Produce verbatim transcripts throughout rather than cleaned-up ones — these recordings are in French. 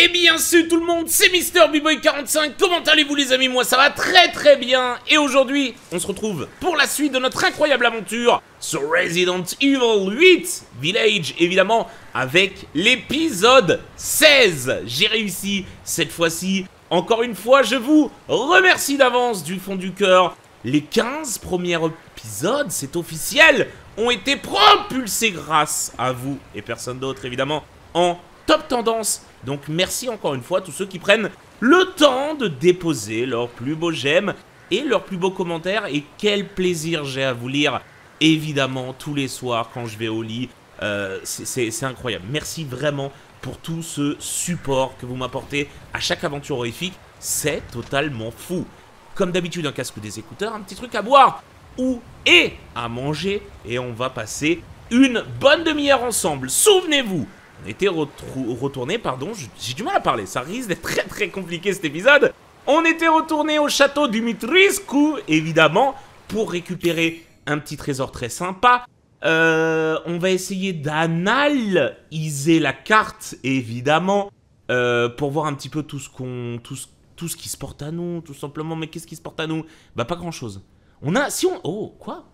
Eh bien salut tout le monde, c'est MrBboy quarante-cinq, comment allez-vous les amis? Moi ça va très très bien. Et aujourd'hui, on se retrouve pour la suite de notre incroyable aventure sur Resident Evil huit Village, évidemment, avec l'épisode seize. J'ai réussi cette fois-ci. Encore une fois, je vous remercie d'avance du fond du cœur. Les quinze premiers épisodes, c'est officiel, ont été propulsés grâce à vous et personne d'autre, évidemment, en top tendance. Donc merci encore une fois à tous ceux qui prennent le temps de déposer leurs plus beaux j'aime et leurs plus beaux commentaires. Et quel plaisir j'ai à vous lire, évidemment, tous les soirs quand je vais au lit. Euh, c'est incroyable. Merci vraiment pour tout ce support que vous m'apportez à chaque aventure horrifique. C'est totalement fou. Comme d'habitude, un casque ou des écouteurs, un petit truc à boire ou et à manger. Et on va passer une bonne demi-heure ensemble. Souvenez-vous, on était retourné, pardon, j'ai du mal à parler, ça risque d'être très très compliqué cet épisode. On était retourné au château d'Umitriscou, évidemment, pour récupérer un petit trésor très sympa. Euh, on va essayer d'analyser la carte, évidemment, euh, pour voir un petit peu tout ce, qu'on, tout, ce, tout ce qui se porte à nous, tout simplement. Mais qu'est-ce qui se porte à nous? Bah pas grand-chose. On a, si on... Oh, quoi?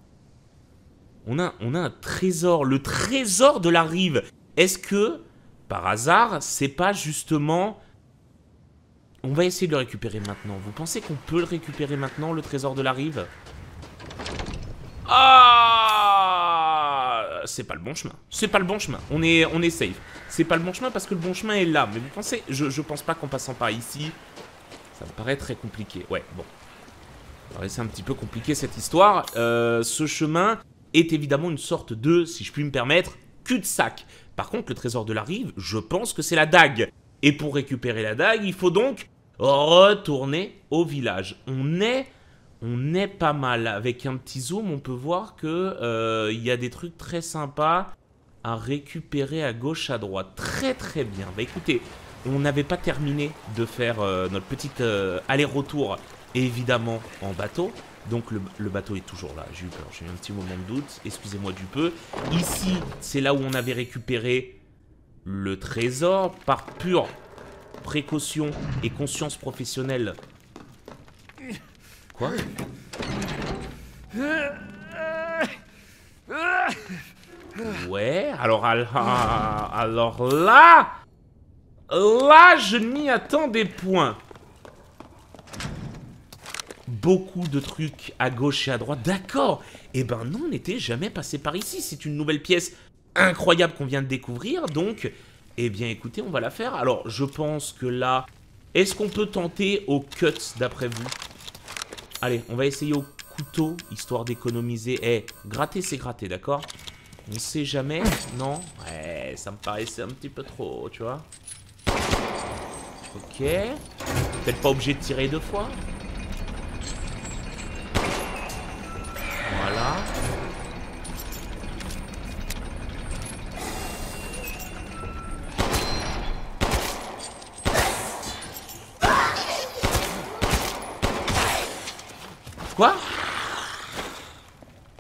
On a, on a un trésor, le trésor de la rive. Est-ce que, par hasard, c'est pas justement... On va essayer de le récupérer maintenant. Vous pensez qu'on peut le récupérer maintenant, le trésor de la rive? Ah, c'est pas le bon chemin. C'est pas le bon chemin. On est, on est safe. C'est pas le bon chemin parce que le bon chemin est là. Mais vous pensez... Je, je pense pas qu'en passant par ici... Ça me paraît très compliqué. Ouais, bon. C'est un petit peu compliqué, cette histoire. Euh, ce chemin est évidemment une sorte de, si je puis me permettre, cul-de-sac. Par contre, le trésor de la rive, je pense que c'est la dague. Et pour récupérer la dague, il faut donc retourner au village. On est, on est pas mal. Avec un petit zoom, on peut voir que euh, y a des trucs très sympas à récupérer à gauche, à droite. Très très bien. Bah écoutez, on n'avait pas terminé de faire euh, notre petite euh, aller-retour, évidemment, en bateau. Donc le, le bateau est toujours là, j'ai eu peur, j'ai eu un petit moment de doute, excusez-moi du peu. Ici, c'est là où on avait récupéré le trésor. Par pure précaution et conscience professionnelle. Quoi? Ouais, alors, alors là, là, je m'y attendais point. Beaucoup de trucs à gauche et à droite. D'accord. Eh ben non, on n'était jamais passé par ici. C'est une nouvelle pièce incroyable qu'on vient de découvrir. Donc, eh bien écoutez, on va la faire. Alors, je pense que là... Est-ce qu'on peut tenter au cut, d'après vous? Allez, on va essayer au couteau, histoire d'économiser. Eh, gratter, c'est gratter, d'accord? On sait jamais, non? Ouais, ça me paraissait un petit peu trop, tu vois. Ok. Peut-être pas obligé de tirer deux fois. Voilà. Quoi?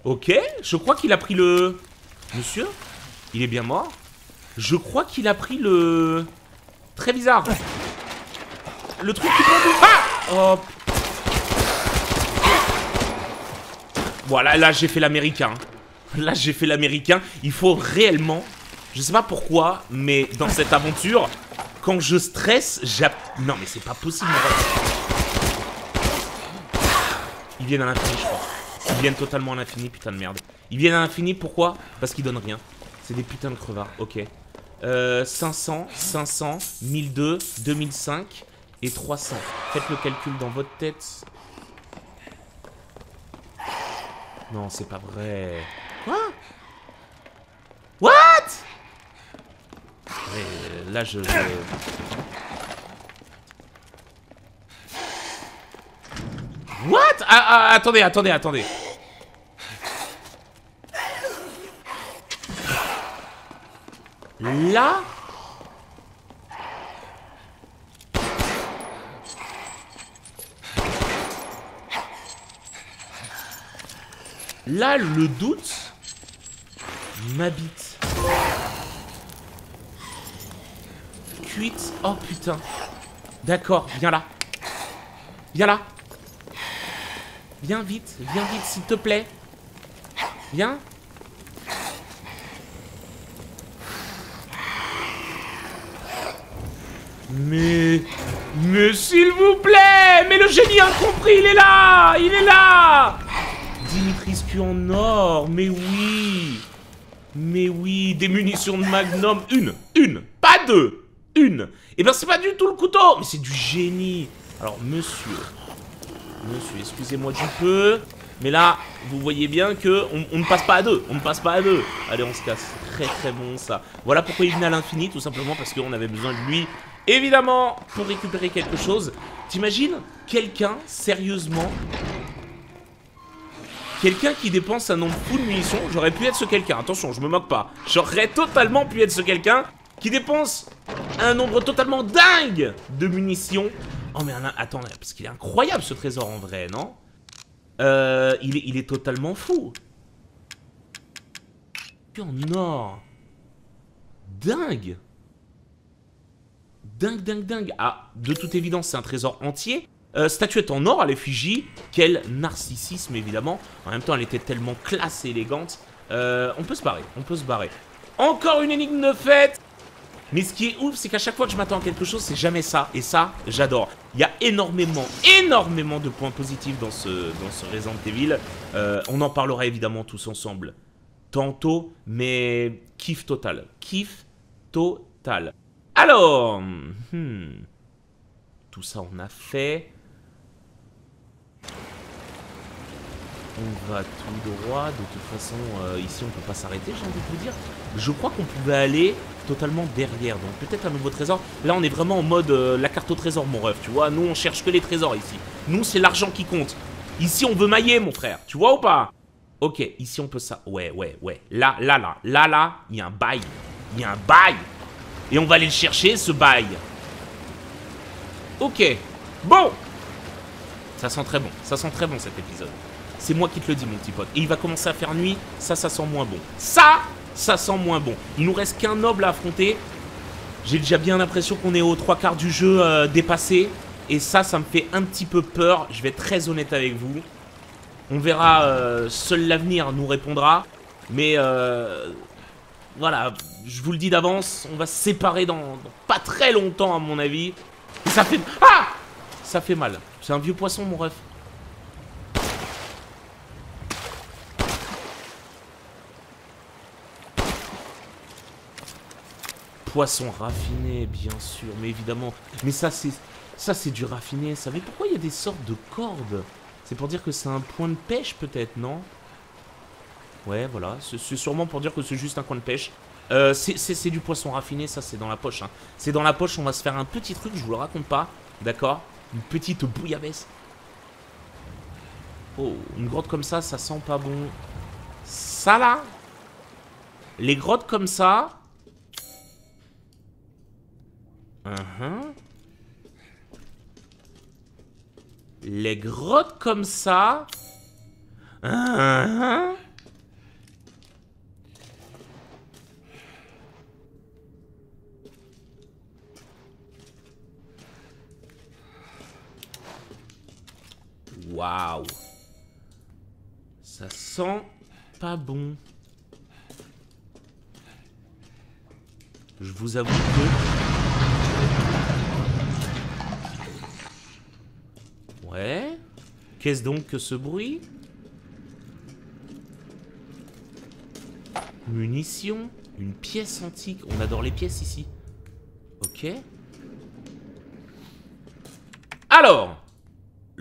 Ok, je crois qu'il a pris le... Monsieur? Il est bien mort. Je crois qu'il a pris le... Très bizarre. Le truc qui prend de... Ah! Oh, putain. Voilà, là j'ai fait l'américain. Là j'ai fait l'américain. Il faut réellement, je sais pas pourquoi, mais dans cette aventure, quand je stresse, j'app... Non mais c'est pas possible. Ils viennent à l'infini, je crois. Ils viennent totalement à l'infini, putain de merde. Ils viennent à l'infini, pourquoi? Parce qu'ils donnent rien. C'est des putains de crevards, ok. Euh, cinq cents, cinq cents, mille deux, deux mille cinq et trois cents. Faites le calcul dans votre tête. Non, c'est pas vrai. Quoi? What? Et là, je... What? Ah, ah, attendez, attendez, attendez. Là? Là, le doute m'habite. fuite. Oh putain. D'accord, viens là. Viens là. Viens vite, viens vite s'il te plaît. Viens. Mais... Mais s'il vous plaît. Mais le génie incompris, il est là. Il est là. Umitriscou en or. Mais oui. Mais oui. Des munitions de magnum. Une. Une. Pas deux. Une. Et bien c'est pas du tout le couteau. Mais c'est du génie. Alors monsieur... Monsieur, excusez-moi du peu. Mais là, vous voyez bien que on, on ne passe pas à deux. On ne passe pas à deux. Allez, on se casse. Très très bon ça. Voilà pourquoi il venait à l'infini. Tout simplement parce qu'on avait besoin de lui. Évidemment, pour récupérer quelque chose. T'imagines quelqu'un, sérieusement... Quelqu'un qui dépense un nombre fou de munitions, j'aurais pu être ce quelqu'un. Attention, je me moque pas. J'aurais totalement pu être ce quelqu'un qui dépense un nombre totalement dingue de munitions. Oh mais attends, parce qu'il est incroyable ce trésor en vrai, non? euh, il, est, il est totalement fou. En or. Dingue. Dingue, dingue, dingue. Ah, de toute évidence, c'est un trésor entier. Euh, statuette en or à l'effigie, quel narcissisme évidemment. En même temps elle était tellement classe et élégante. euh, On peut se barrer, on peut se barrer. Encore une énigme de fête. Mais ce qui est ouf c'est qu'à chaque fois que je m'attends à quelque chose c'est jamais ça. Et ça j'adore. Il y a énormément, énormément de points positifs dans ce, dans ce Resident Evil. euh, On en parlera évidemment tous ensemble tantôt. Mais kiff total. Kiff total. Alors hmm, tout ça on a fait. On va tout droit, de toute façon euh, ici on peut pas s'arrêter, j'ai envie de vous dire. Je crois qu'on pouvait aller totalement derrière, donc peut-être un nouveau trésor. Là on est vraiment en mode euh, la carte au trésor mon ref, tu vois, nous on cherche que les trésors ici. Nous c'est l'argent qui compte. Ici on veut mailler mon frère, tu vois ou pas? Ok, ici on peut ça, ouais ouais ouais, là là là, là là, il y a un bail. Il y a un bail. Et on va aller le chercher ce bail. Ok, bon. Ça sent très bon, ça sent très bon cet épisode. C'est moi qui te le dis mon petit pote. Et il va commencer à faire nuit, ça, ça sent moins bon. Ça, ça sent moins bon. Il nous reste qu'un noble à affronter. J'ai déjà bien l'impression qu'on est aux trois quarts du jeu euh, dépassé. Et ça, ça me fait un petit peu peur. Je vais être très honnête avec vous. On verra, euh, seul l'avenir nous répondra. Mais euh, voilà, je vous le dis d'avance, on va se séparer dans, dans pas très longtemps à mon avis. Et ça fait... Ah! Ça fait mal. C'est un vieux poisson, mon ref. Poisson raffiné, bien sûr. Mais évidemment... Mais ça, c'est... Ça, c'est du raffiné. Ça. Mais pourquoi il y a des sortes de cordes? C'est pour dire que c'est un point de pêche, peut-être, non? Ouais, voilà. C'est sûrement pour dire que c'est juste un coin de pêche. Euh, c'est du poisson raffiné, ça c'est dans la poche. Hein. C'est dans la poche, on va se faire un petit truc, je vous le raconte pas. D'accord? Une petite bouillabaisse. Oh, une grotte comme ça, ça sent pas bon. Ça là. Les grottes comme ça. Uh-huh. Les grottes comme ça. Uh-huh. Waouh. Ça sent pas bon. Je vous avoue que... Ouais. Qu'est-ce donc que ce bruit? Munitions. Une pièce antique. On adore les pièces ici. Ok. Alors...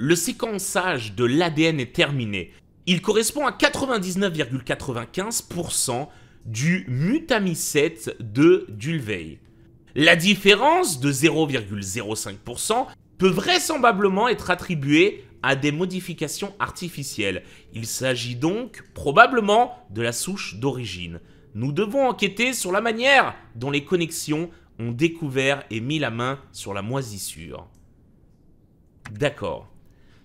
Le séquençage de l'A D N est terminé. Il correspond à quatre-vingt-dix-neuf virgule quatre-vingt-quinze pour cent du mutamycète de Dulvey. La différence de zéro virgule zéro cinq pour cent peut vraisemblablement être attribuée à des modifications artificielles. Il s'agit donc probablement de la souche d'origine. Nous devons enquêter sur la manière dont les connexions ont découvert et mis la main sur la moisissure. D'accord.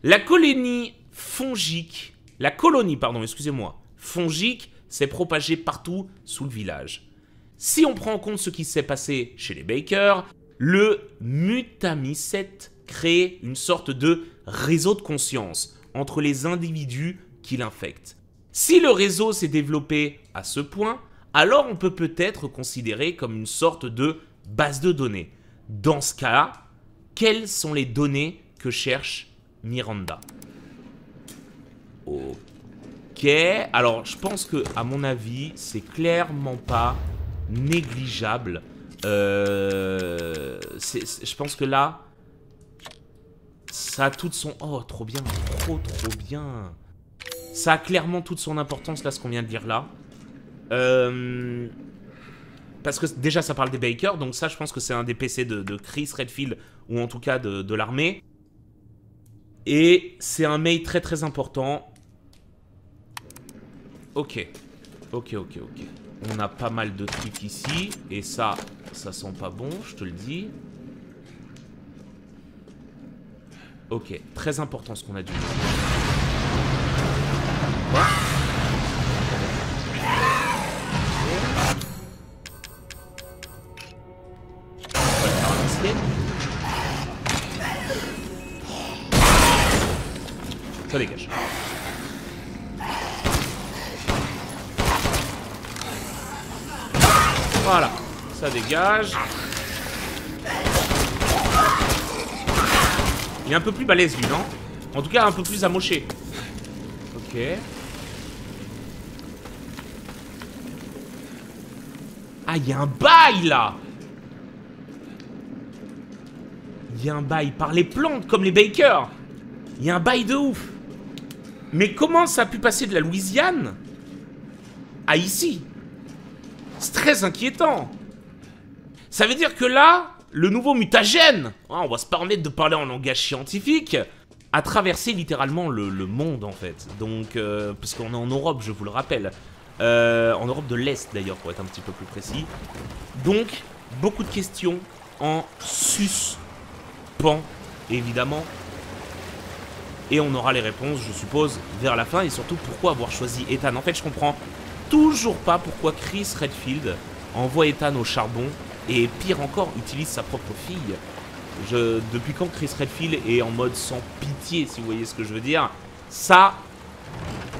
La colonie fongique, la colonie, pardon, excusez-moi, fongique s'est propagée partout sous le village. Si on prend en compte ce qui s'est passé chez les Baker, le mutamycète crée une sorte de réseau de conscience entre les individus qui l'infectent. Si le réseau s'est développé à ce point, alors on peut peut-être considérer comme une sorte de base de données. Dans ce cas-là, quelles sont les données que cherche Miranda? Ok, alors je pense que, à mon avis, c'est clairement pas négligeable. Euh, c'est, c'est, je pense que là, ça a toute son... Oh, trop bien, trop trop bien. Ça a clairement toute son importance, là, ce qu'on vient de dire là. Euh... Parce que déjà ça parle des Baker, donc ça je pense que c'est un des P C de, de Chris Redfield, ou en tout cas de, de l'armée. Et c'est un mail très très important. Ok, ok, ok, ok. On a pas mal de trucs ici, et ça, ça sent pas bon, je te le dis. Ok, très important ce qu'on a dit. Ah, ça dégage. Voilà, ça dégage. Il est un peu plus balèze lui, non? En tout cas un peu plus amoché. Ok. Ah, il y a un bail là. Il y a un bail par les plantes comme les Bakers. Il y a un bail de ouf. Mais comment ça a pu passer de la Louisiane à ici? C'est très inquiétant. Ça veut dire que là, le nouveau mutagène, oh, on va se permettre de parler en langage scientifique, a traversé littéralement le, le monde en fait. Donc, euh, parce qu'on est en Europe, je vous le rappelle. Euh, en Europe de l'Est d'ailleurs, pour être un petit peu plus précis. Donc, beaucoup de questions en suspens, évidemment. Et on aura les réponses, je suppose, vers la fin. Et surtout, pourquoi avoir choisi Ethan? En fait, je comprends toujours pas pourquoi Chris Redfield envoie Ethan au charbon et, pire encore, utilise sa propre fille. Je... Depuis quand Chris Redfield est en mode sans pitié, si vous voyez ce que je veux dire? Ça,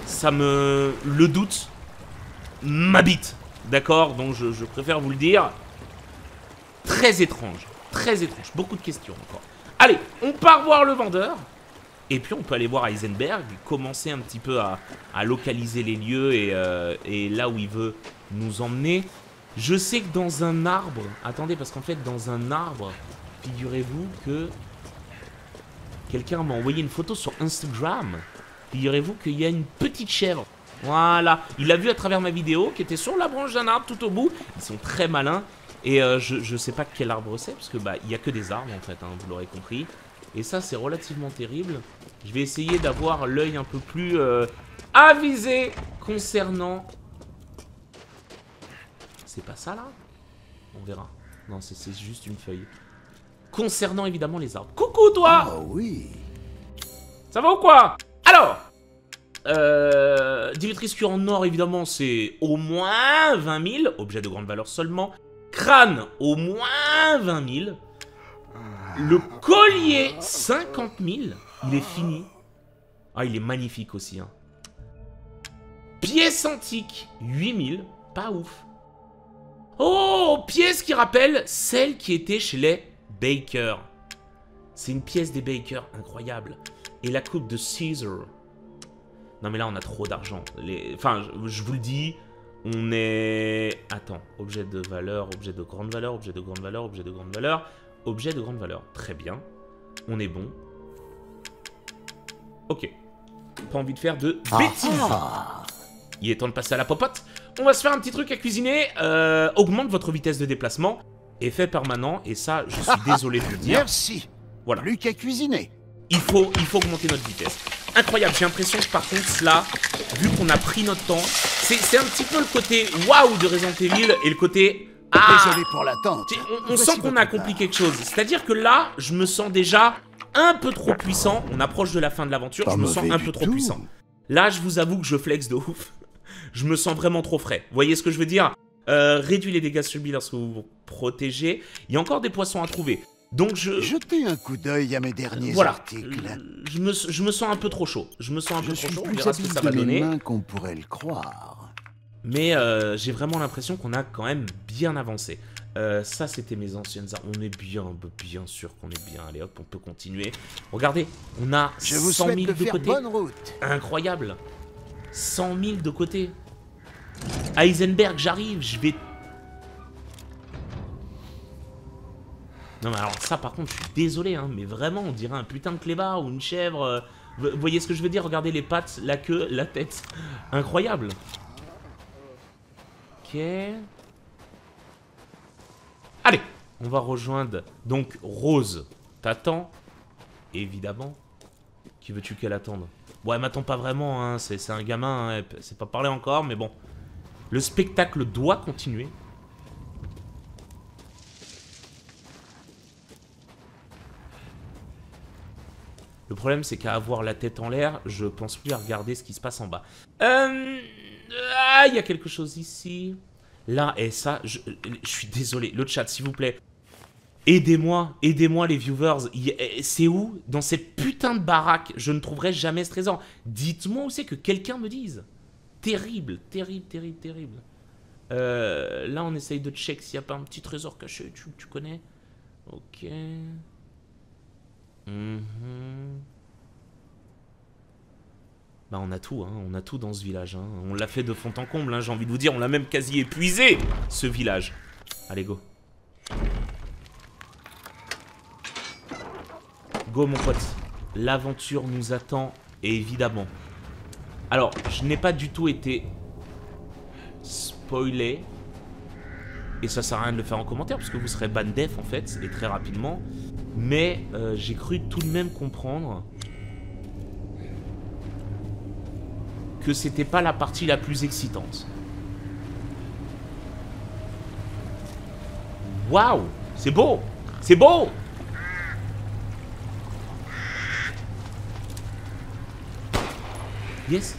ça me... Le doute m'habite, d'accord? Donc, je, je préfère vous le dire. Très étrange, très étrange. Beaucoup de questions encore. Allez, on part voir le vendeur. Et puis on peut aller voir Heisenberg, commencer un petit peu à, à localiser les lieux et, euh, et là où il veut nous emmener. Je sais que dans un arbre... Attendez, parce qu'en fait, dans un arbre, figurez-vous que... Quelqu'un m'a envoyé une photo sur Instagram. Figurez-vous qu'il y a une petite chèvre. Voilà, il l'a vu à travers ma vidéo, qui était sur la branche d'un arbre tout au bout. Ils sont très malins. Et euh, je, je sais pas quel arbre c'est, parce que bah il n'y a que des arbres en fait, hein, vous l'aurez compris. Et ça, c'est relativement terrible. Je vais essayer d'avoir l'œil un peu plus euh, avisé concernant... C'est pas ça, là? On verra. Non, c'est juste une feuille. Concernant, évidemment, les arbres. Coucou, toi! Ah oui! Ça va ou quoi? Alors euh, Umitriscou en or, évidemment, c'est au moins vingt mille. Objet de grande valeur seulement. Crâne, au moins vingt mille. Le collier, cinquante mille. Il est fini. Ah, il est magnifique aussi, hein. Pièce antique, huit mille. Pas ouf. Oh, pièce qui rappelle celle qui était chez les Baker. C'est une pièce des Baker, incroyable. Et la coupe de Caesar. Non, mais là, on a trop d'argent. Les... Enfin, je, je vous le dis, on est... Attends, objet de valeur, objet de grande valeur, objet de grande valeur, objet de grande valeur... Objet de grande valeur. Très bien. On est bon. Ok. Pas envie de faire de bêtises. Ah. Il est temps de passer à la popote. On va se faire un petit truc à cuisiner. Euh, augmente votre vitesse de déplacement. Effet permanent. Et ça, je suis désolé de le dire. Merci. Voilà. Plus qu'à cuisiner. Il faut, il faut augmenter notre vitesse. Incroyable. J'ai l'impression que par contre, là, vu qu'on a pris notre temps, c'est un petit peu le côté waouh de Resident Evil et le côté... Ah, désolé pour l'attente. On, on sent qu'on a accompli quelque chose. C'est-à-dire que là, je me sens déjà un peu trop puissant. On approche de la fin de l'aventure, je me sens un peu trop puissant. Là, je vous avoue que je flex de ouf. Je me sens vraiment trop frais. Vous voyez ce que je veux dire? Euh, réduit les dégâts subis lorsque vous vous protégez. Il y a encore des poissons à trouver. Donc je... Jetez un coup d'œil à mes derniers voilà. articles. Je me, je me sens un peu trop chaud. Je me sens un peu je trop chaud. On verra ce que ça va donner. Qu'on pourrait le croire. Mais euh, j'ai vraiment l'impression qu'on a quand même bien avancé. Euh, ça, c'était mes anciennes armes. On est bien, bien sûr qu'on est bien. Allez, hop, on peut continuer. Regardez, on a je vous cent mille de, de côté. Bonne route. Incroyable. cent mille de côté. Heisenberg, j'arrive, je vais... Non mais alors ça par contre, je suis désolé, hein, mais vraiment, on dirait un putain de clébard ou une chèvre. Euh, vous voyez ce que je veux dire? Regardez les pattes, la queue, la tête. Incroyable. Ok. Allez, on va rejoindre donc Rose. T'attends, évidemment. Qui veux-tu qu'elle attende? Bon, elle m'attend pas vraiment, hein. C'est un gamin, hein. Elle sait pas parler encore, mais bon. Le spectacle doit continuer. Le problème, c'est qu'à avoir la tête en l'air, je pense plus à regarder ce qui se passe en bas. Euh... Ah, il y a quelque chose ici. Là, et ça, je, je suis désolé. Le chat, s'il vous plaît. Aidez-moi, aidez-moi les viewers. C'est où? Dans cette putain de baraque, je ne trouverai jamais ce trésor. Dites-moi où c'est, que quelqu'un me dise. Terrible, terrible, terrible, terrible. Euh, là, on essaye de check s'il n'y a pas un petit trésor caché. Tu, tu connais? Ok. Mmh. Bah, on a tout, hein. On a tout dans ce village. Hein. On l'a fait de fond en comble, hein. J'ai envie de vous dire. On l'a même quasi épuisé, ce village. Allez, go. Go, mon pote. L'aventure nous attend, évidemment. Alors, je n'ai pas du tout été spoilé. Et ça sert à rien de le faire en commentaire, parce que vous serez ban def en fait, et très rapidement. Mais euh, j'ai cru tout de même comprendre que c'était pas la partie la plus excitante. Waouh! C'est beau! C'est beau! Yes!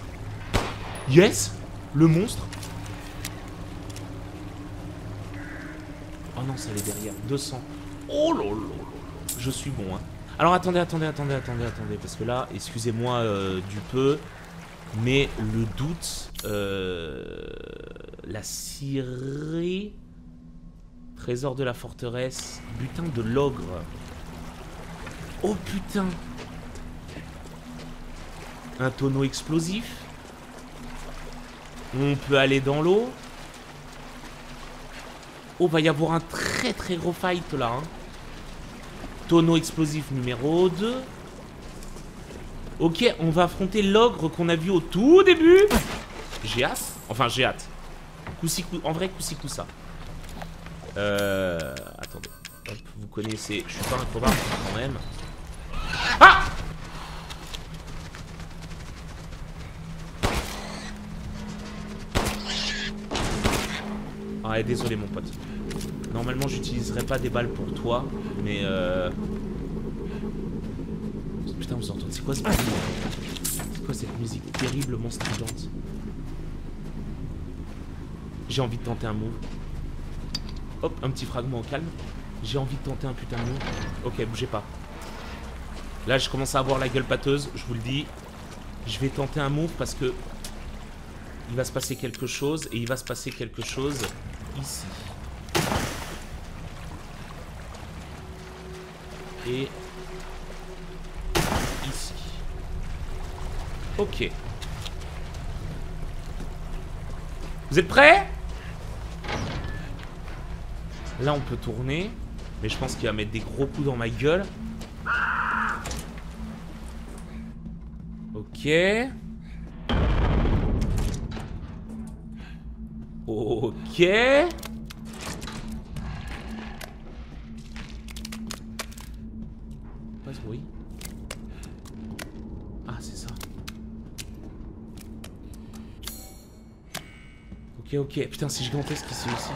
Yes! Le monstre! Oh non, ça allait derrière. deux cents. Oh lolo! Je suis bon, hein. Alors attendez, attendez, attendez, attendez, attendez. Parce que là, excusez-moi euh, du peu. Mais le doute. Euh, la scierie. Trésor de la forteresse. Butin de l'ogre. Oh putain! Un tonneau explosif. On peut aller dans l'eau. Oh, va y avoir un très très gros fight là. Hein. Tonneau explosif numéro deux. Ok, on va affronter l'ogre qu'on a vu au tout début. J'ai hâte. Enfin, j'ai hâte. Coup-ci, coup... En vrai, coup-ci, coup ça. Euh... Attendez. Hop, vous connaissez. Je suis pas un cobard quand même. Ah! Ah, désolé mon pote. Normalement j'utiliserai pas des balles pour toi, mais euh... putain on s'entend. C'est quoi, ce... quoi cette musique terriblement stridente? J'ai envie de tenter un move. Hop, un petit fragment au calme. J'ai envie de tenter un putain de move. Ok, bougez pas. Là je commence à avoir la gueule pâteuse, je vous le dis. Je vais tenter un move parce que il va se passer quelque chose, et il va se passer quelque chose ici. Et ici. Ok. Vous êtes prêts? Là, on peut tourner, mais je pense qu'il va mettre des gros coups dans ma gueule. Ok. Ok. Pas ce bruit. Ah, c'est ça. Ok, ok. Putain, c'est gigantesque ici aussi.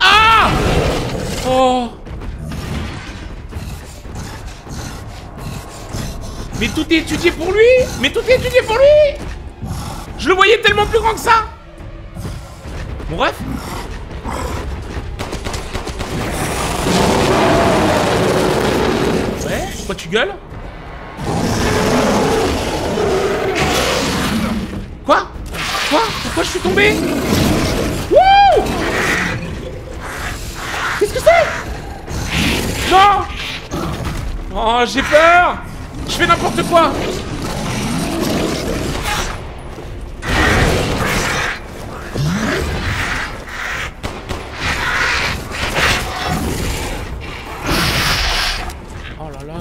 Ah! Oh! Mais tout est étudié pour lui! Mais tout est étudié pour lui! Je le voyais tellement plus grand que ça! Bon, bref. Ouais, pourquoi tu gueules? Quoi? Quoi? Pourquoi je suis tombé? Wouh! Qu'est-ce que c'est? Non! Oh, j'ai peur! Je fais n'importe quoi! Oh là là...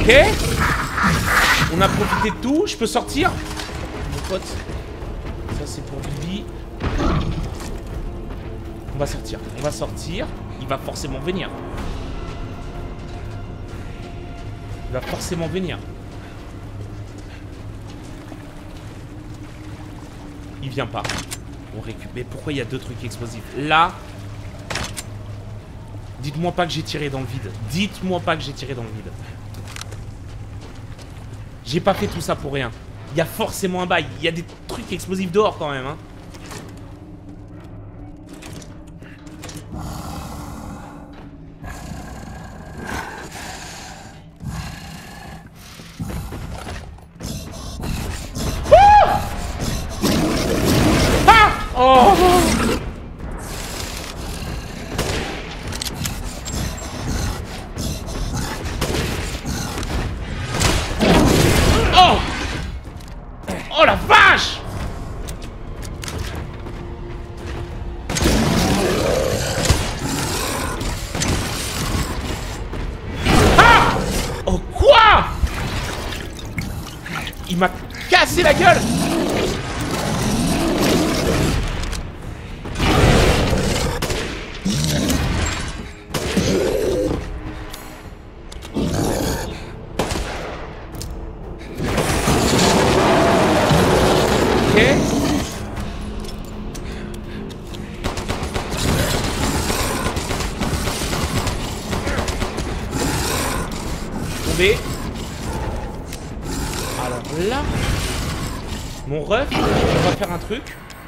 Ok. On a profité de tout, je peux sortir? Mon pote. Ça c'est pour Bibi. On va sortir, on va sortir, il va forcément venir. Il va forcément venir. Il vient pas. On récupère. Pourquoi il y a deux trucs explosifs? Là. Dites-moi pas que j'ai tiré dans le vide. Dites-moi pas que j'ai tiré dans le vide. J'ai pas fait tout ça pour rien. Il y a forcément un bail. Il y a des trucs explosifs dehors quand même, hein.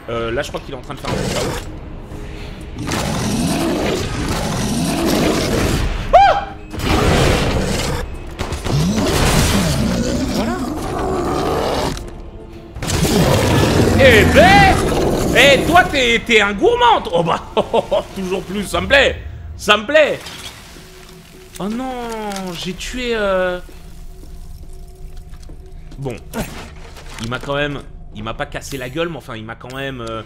Euh, là, je crois qu'il est en train de faire un truc là-haut. Ah! Voilà. Eh ben, eh, toi, t'es un gourmand. Oh bah, oh, oh, oh, toujours plus, ça me plaît. Ça me plaît. Oh non, j'ai tué... Euh... Bon, il m'a quand même... Il m'a pas cassé la gueule, mais enfin, il m'a quand même... Euh,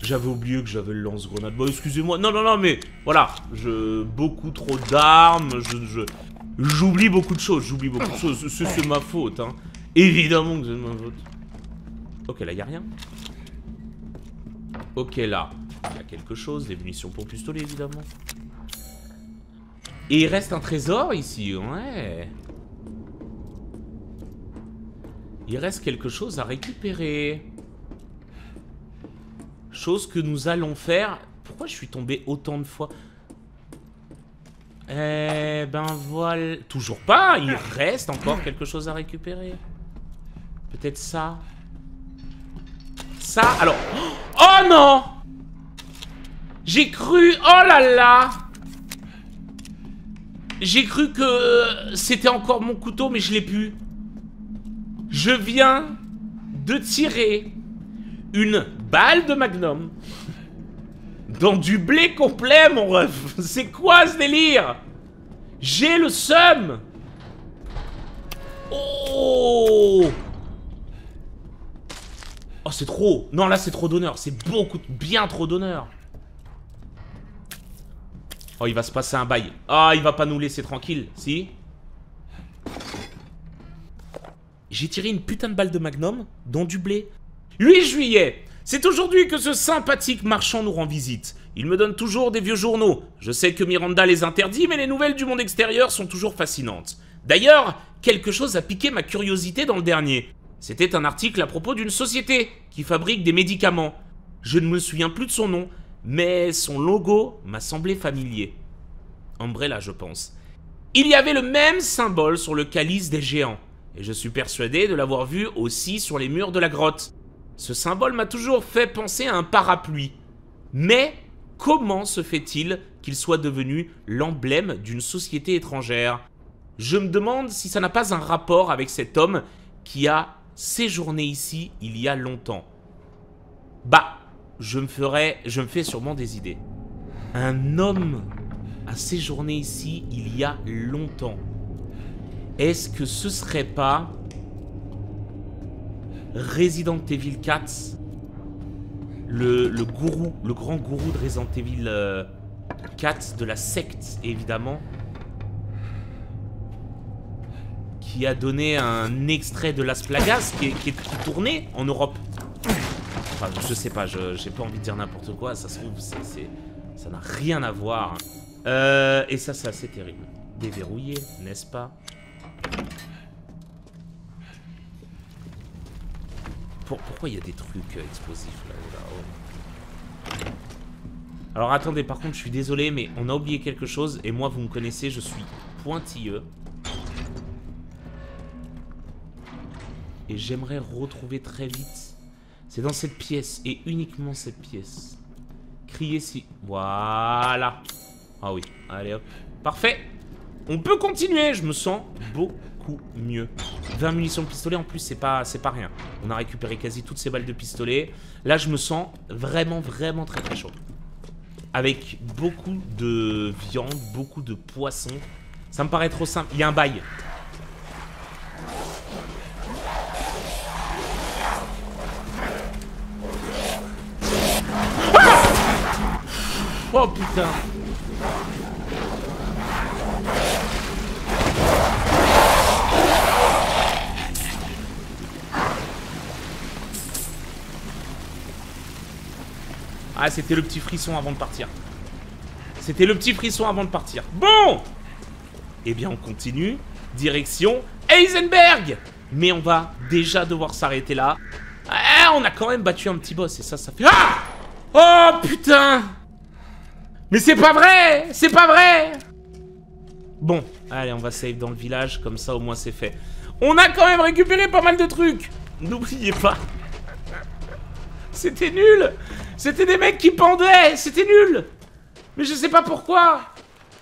j'avais oublié que j'avais le lance-grenade. Bon, excusez-moi. Non, non, non, mais... Voilà. Je... Beaucoup trop d'armes. Je... J'oublie beaucoup de choses. J'oublie beaucoup de choses. C'est ma faute, hein. Évidemment que c'est ma faute. Ok, là, il n'y a rien. Ok, là. Il y a quelque chose. Des munitions pour pistolet, évidemment. Et il reste un trésor, ici. Ouais. Il reste quelque chose à récupérer. Chose que nous allons faire. Pourquoi je suis tombé autant de fois? Eh ben voilà. Toujours pas. Il reste encore quelque chose à récupérer. Peut-être ça. Ça, alors. Oh non! J'ai cru. Oh là là! J'ai cru que c'était encore mon couteau, mais je l'ai pu. Je viens de tirer une balle de magnum dans du blé complet, mon ref. C'est quoi ce délire? J'ai le seum. Oh, oh c'est trop. Non, là, c'est trop d'honneur. C'est beaucoup, bien trop d'honneur. Oh, il va se passer un bail. Ah, oh, il va pas nous laisser tranquille, si? J'ai tiré une putain de balle de magnum dans du blé. huit juillet. C'est aujourd'hui que ce sympathique marchand nous rend visite. Il me donne toujours des vieux journaux. Je sais que Miranda les interdit, mais les nouvelles du monde extérieur sont toujours fascinantes. D'ailleurs, quelque chose a piqué ma curiosité dans le dernier. C'était un article à propos d'une société qui fabrique des médicaments. Je ne me souviens plus de son nom, mais son logo m'a semblé familier. Umbrella, je pense. Il y avait le même symbole sur le calice des géants, et je suis persuadé de l'avoir vu aussi sur les murs de la grotte. Ce symbole m'a toujours fait penser à un parapluie. Mais comment se fait-il qu'il soit devenu l'emblème d'une société étrangère? Je me demande si ça n'a pas un rapport avec cet homme qui a séjourné ici il y a longtemps. Bah, je me ferai, je me fais sûrement des idées. Un homme a séjourné ici il y a longtemps. Est-ce que ce serait pas Resident Evil quatre, le, le gourou, le grand gourou de Resident Evil quatre, de la secte évidemment, qui a donné un extrait de Las Plagas qui, qui, qui tournait en Europe. Enfin, je sais pas, j'ai pas envie de dire n'importe quoi, ça se trouve, c'est, c'est, ça n'a rien à voir. Euh, et ça, c'est assez terrible. Déverrouillé, n'est-ce pas? Pour, pourquoi il y a des trucs explosifs là-haut, là-haut? Alors attendez, par contre, je suis désolé, mais on a oublié quelque chose, et moi, vous me connaissez, je suis pointilleux. Et j'aimerais retrouver très vite. C'est dans cette pièce, et uniquement cette pièce. Criez si... Voilà. Ah oui, allez hop. Parfait. On peut continuer, je me sens beaucoup mieux. vingt munitions de pistolet en plus, c'est pas, c'est pas rien. On a récupéré quasi toutes ces balles de pistolet. Là, je me sens vraiment, vraiment très très chaud. Avec beaucoup de viande, beaucoup de poisson. Ça me paraît trop simple. Il y a un bail. Oh putain! Ah, c'était le petit frisson avant de partir. C'était le petit frisson avant de partir. Bon! Eh bien, on continue. Direction Heisenberg! Mais on va déjà devoir s'arrêter là. Ah, on a quand même battu un petit boss et ça, ça fait... Ah! Oh putain! Mais c'est pas vrai! C'est pas vrai! Bon, allez, on va save dans le village, comme ça au moins c'est fait. On a quand même récupéré pas mal de trucs! N'oubliez pas! C'était nul! C'était des mecs qui pendaient! C'était nul! Mais je sais pas pourquoi!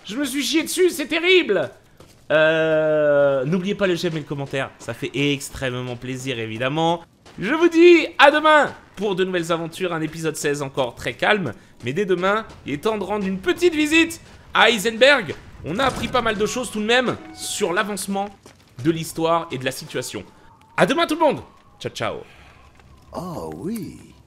Je me suis chié dessus, c'est terrible! Euh... N'oubliez pas le j'aime et le commentaire, ça fait extrêmement plaisir évidemment. Je vous dis à demain pour de nouvelles aventures, un épisode seize encore très calme. Mais dès demain, il est temps de rendre une petite visite à Heisenberg. On a appris pas mal de choses tout de même sur l'avancement de l'histoire et de la situation. À demain tout le monde. Ciao, ciao. Oh oui.